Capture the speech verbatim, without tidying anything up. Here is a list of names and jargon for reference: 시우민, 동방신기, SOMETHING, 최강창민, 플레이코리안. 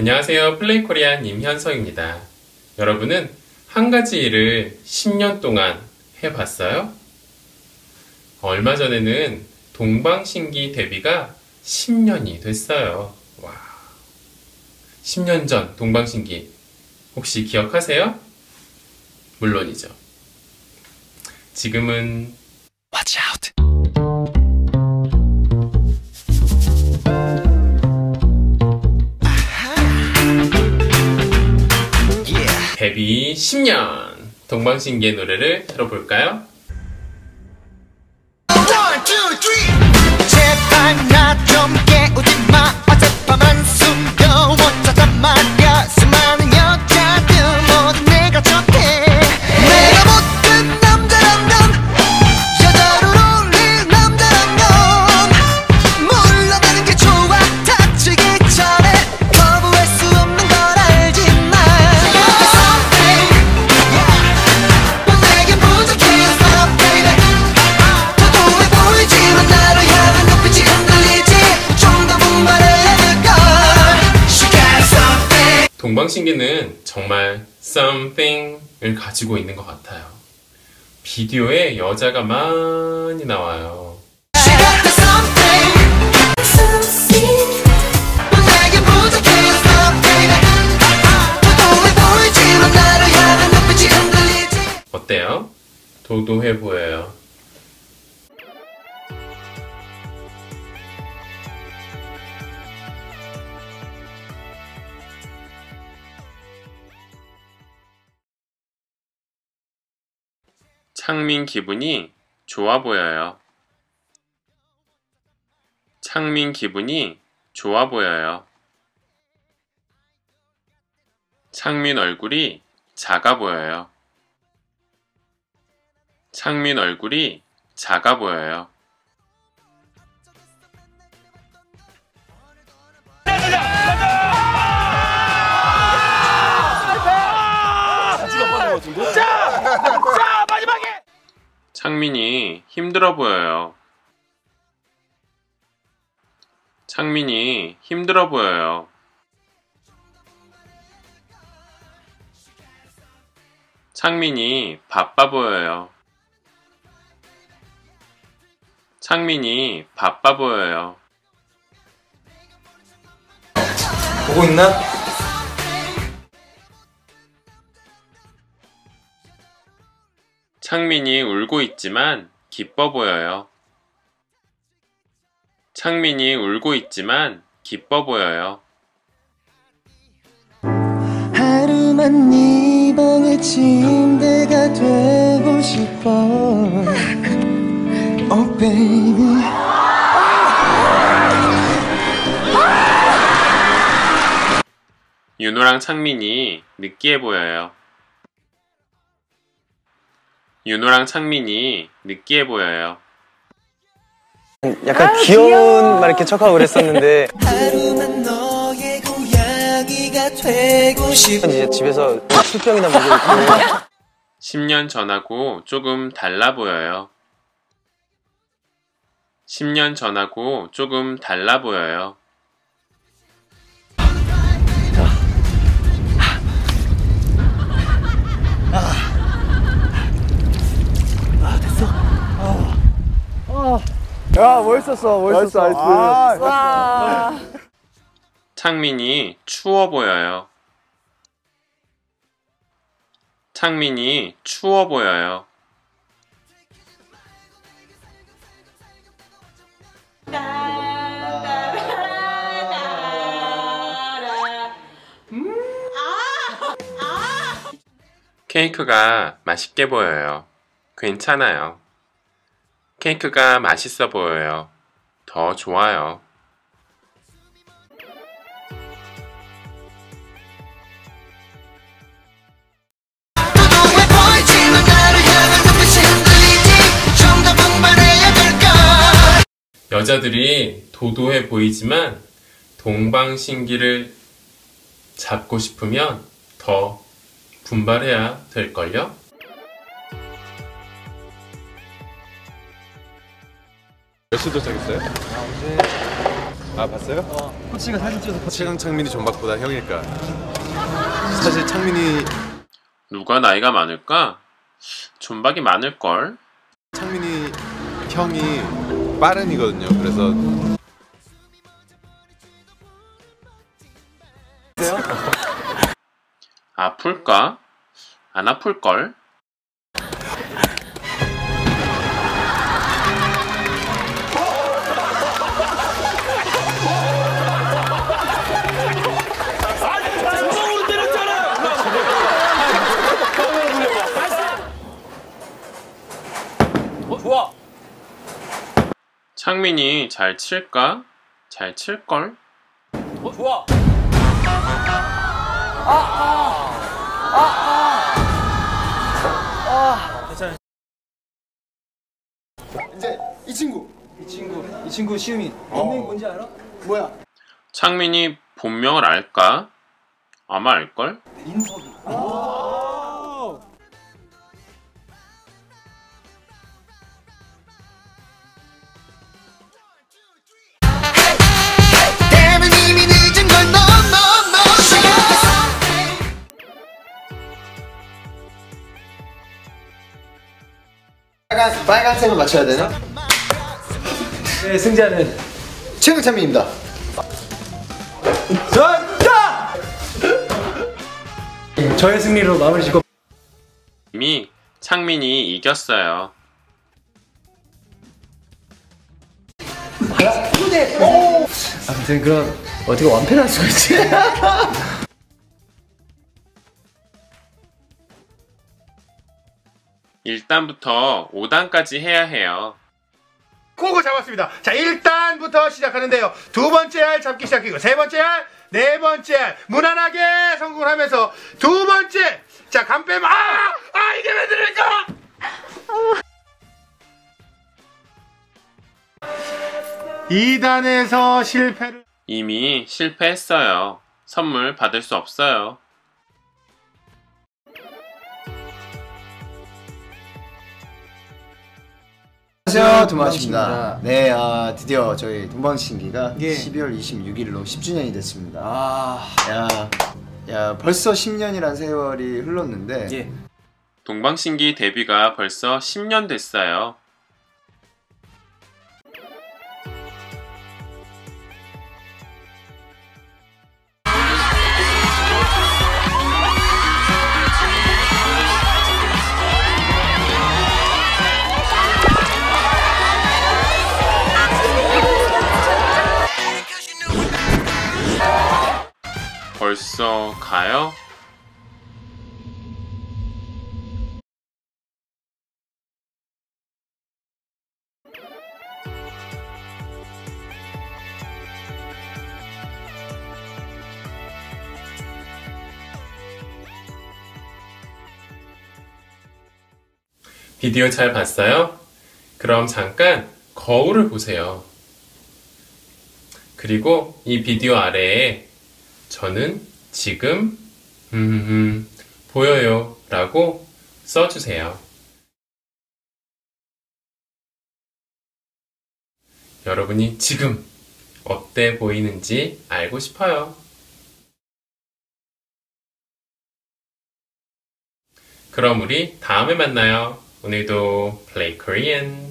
안녕하세요. 플레이 코리안 임현석입니다. 여러분은 한 가지 일을 십 년 동안 해봤어요? 얼마 전에는 동방신기 데뷔가 십 년이 됐어요. 와, 십 년 전 동방신기 혹시 기억하세요? 물론이죠. 지금은 Watch out! 데뷔 십 년! 동방신기의 노래를 들어볼까요? 제발 나 좀 깨우지마. 어젯밤만 숨겨워 찾단 말야. 수많은 여자들 모두 내가 좋대. 내가 못된 남자란 넌, 여자를 올릴 남자란 넌 물러나는 게 좋아. 다치기 전에 거부할 수 없는 걸 알지만 내게 부족해 something. 도도해 보이지만 나를 향한 눈빛이 흔들리지. 좀 더 분발해야 될걸. She got something. 동방신기는 정말 something을 가지고 있는 것 같아요. 비디오에 여자가 많이 나와요. She got the something. Something. 내게 부족해 something. 도도해 보이지만 나를 향한 눈빛이 흔들리지. 어때요? 도도해 보여요. 창민 기분이 좋아 보여요. 창민 기분이 좋아 보여요. 창민 얼굴이 작아 보여요. 창민 얼굴이 작아 보여요. 창민이 힘들어 보여요. 창민이 힘들어 보여요. 창민이 바빠 보여요. 창민이 바빠 보여요. 보고 있나? 창민이 울고 있지만 기뻐 보여요. 창민이 울고 있지만 기뻐 보여요. 하루만 네 방의 침대가 되고 싶어. Oh baby. 윤호랑 창민이 느끼해 보여요. 윤호랑 창민이 느끼해 보여요. 약간 아유, 귀여운 귀여워. 막 이렇게 척하고 그랬었는데 하루만 너의 고양이가 되고 싶어. 이제 집에서 술병이나 먹고 십 년 전하고 조금 달라 보여요. 십 년 전하고 조금 달라 보여요. 야, 멋있었어, 멋있었어, 아이스. 아, 창민이 추워 보여요. 창민이 추워 보여요. 케이크가 맛있게 보여요. 괜찮아요. 케이크가 맛있어 보여요. 더 좋아요. 여자들이 도도해 보이지만 동방신기를 잡고 싶으면 더 분발해야 될걸요? 몇 시도 시작했어요? 아 봤어요? 어. 코치가 사진 찍어서. 최강 창민이 존박보다 형일까? 사실 창민이 누가 나이가 많을까? 존박이 많을 걸. 창민이 형이 빠른이거든요. 그래서. 아플까? 안 아플 걸. 좋아. 창민이 잘 칠까? 잘 칠 걸. 어, 좋아. 아, 아, 아, 아, 아, 괜찮아. 이제 이 친구, 이 친구, 이 친구 시우민. 본명 뭔지 알아? 뭐야? 창민이 본명을 알까? 아마 알 걸. 민석이. 빨간, 빨간색을 맞춰야 되나? 네, 승자는 최강창민입니다. 전자! 저의 승리로 마무리 짓고 이미 창민이 이겼어요. 아무튼 그럼 어떻게 완패를 할 수가 있지? 일 단부터 오 단까지 해야 해요. 고고 잡았습니다. 자, 일 단부터 시작하는데요. 두 번째 알 잡기 시작이고, 세 번째 알, 네 번째 알 무난하게 성공을 하면서 두 번째. 자, 간 빼면 아! 아, 이게 왜 들을까? 이 단에서 실패를 이미 실패했어요. 선물 받을 수 없어요. 안녕하세요, 동방신기입니다. 네, 아, 드디어 저희 동방신기가 예. 십이월 이십육일로 십 주년이 됐습니다. 아... 야, 야, 벌써 십 년이란 세월이 흘렀는데 예. 동방신기 데뷔가 벌써 십 년 됐어요. 벌써 가요? 비디오 잘 봤어요? 그럼 잠깐 거울을 보세요. 그리고 이 비디오 아래에 저는 지금 음, 음, 보여요 라고 써주세요. 여러분이 지금 어때 보이는지 알고 싶어요. 그럼 우리 다음에 만나요. 오늘도 플레이 코리안!